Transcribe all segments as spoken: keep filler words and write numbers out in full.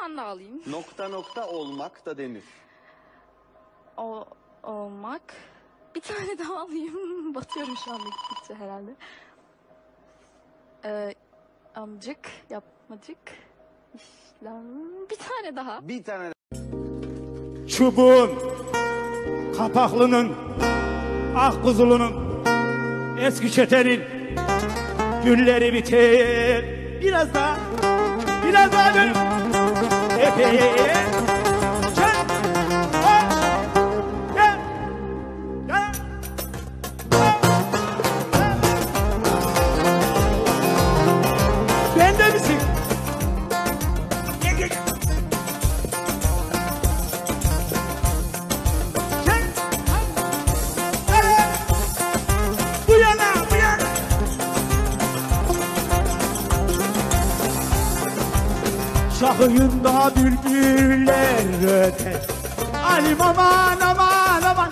tane daha alayım. Nokta nokta olmak da denir. O, olmak. Bir tane daha alayım. Batıyorum şu anda gittikçe herhalde. Ee, amcık, yapmacık. Bir tane daha. Bir tane daha. Çubuğun, kapaklının, akkuzulunun, eski çetenin günleri biter. Biraz daha, biraz daha dönüp. Epey. Şahıyında bülbüller öter. Alim aman aman aman,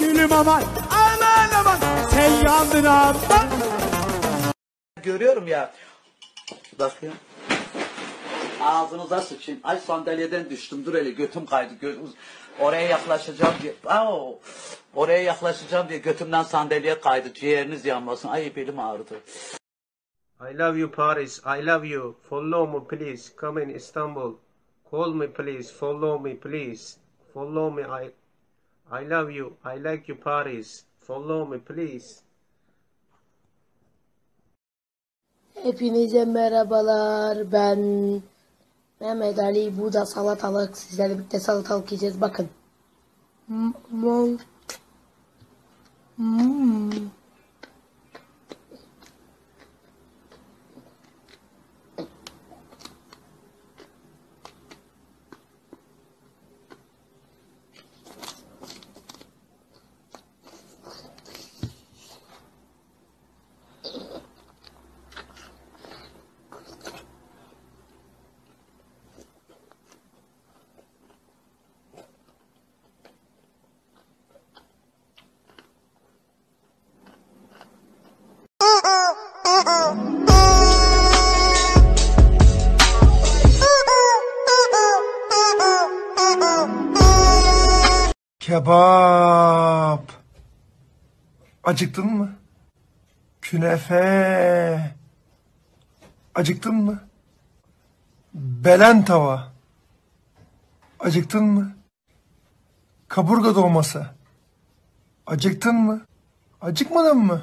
gülüm aman aman aman, sen yandın aman. Görüyorum ya. Bakın. Ağzınıza sıçayım. Ay sandalyeden düştüm. Dur hele, götüm kaydı. Götüm. Oraya yaklaşacağım diye. Au. Oraya yaklaşacağım diye götümden sandalyeye kaydı. Ciğeriniz yanmasın. Ay belim ağrıdı. I love you Paris, I love you, follow me please, come in Istanbul, call me please, follow me please, follow me, I, I love you, I like you Paris, follow me please. Hepinize merhabalar, ben Mehmet Ali, bu da salatalık, sizlerle birlikte salatalık yiyeceğiz, bakın. Mmm. Mmm. Kebap. Acıktın mı? Künefe. Acıktın mı? Belen tava. Acıktın mı? Kaburga dolması. Acıktın mı? Acıkmadın mı?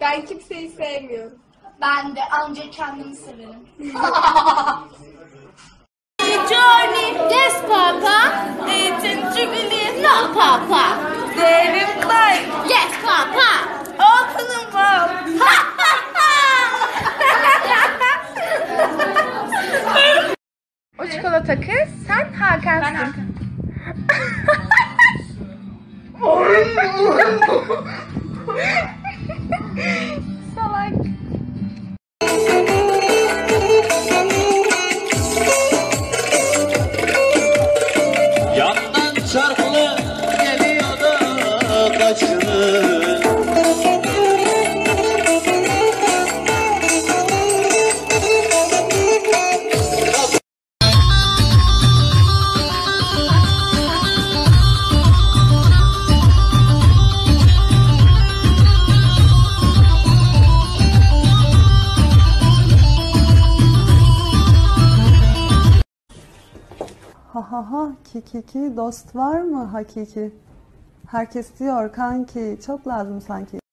Ben kimseyi sevmiyorum. Ben de ancak kendimi severim. Journey, yes papa. It's in Jubilee, no papa. David Klein, yes papa. Open the mouth. O çikolata kız, sen Hakan. Ben Hakan. Salak. Aha, kikiki dost var mı hakiki? Herkes diyor kanki, çok lazım sanki.